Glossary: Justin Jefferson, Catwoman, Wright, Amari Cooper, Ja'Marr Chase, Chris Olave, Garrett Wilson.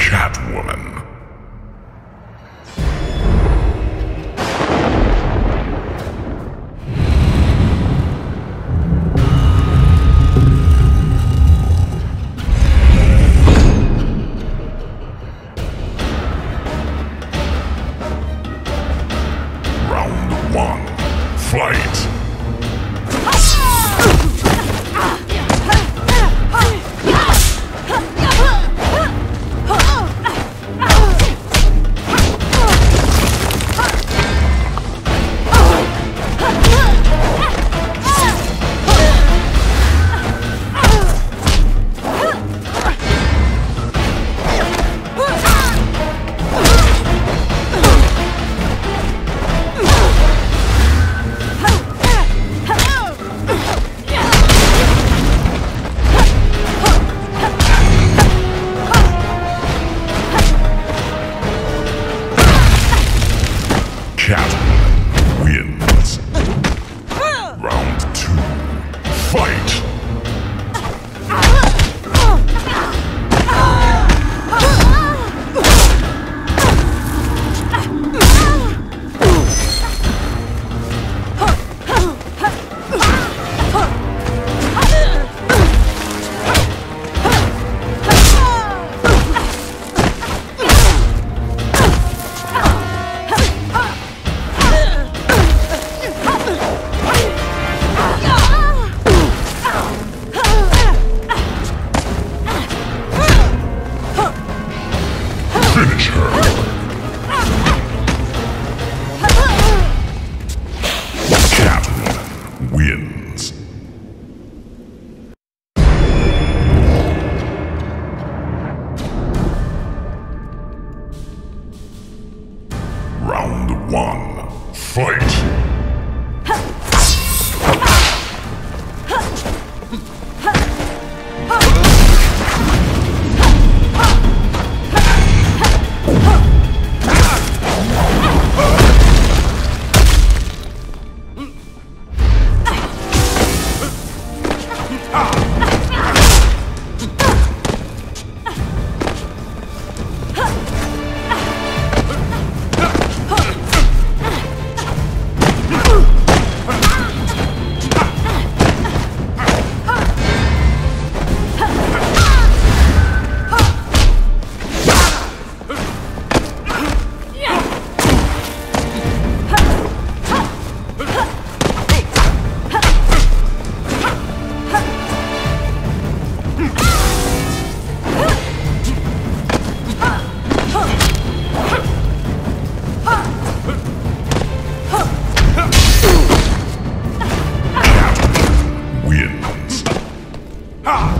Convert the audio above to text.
Catwoman. Round 1. Fight! Catwoman wins. Round 2. Fight! Catwoman wins. Round 1. Fight! Ah!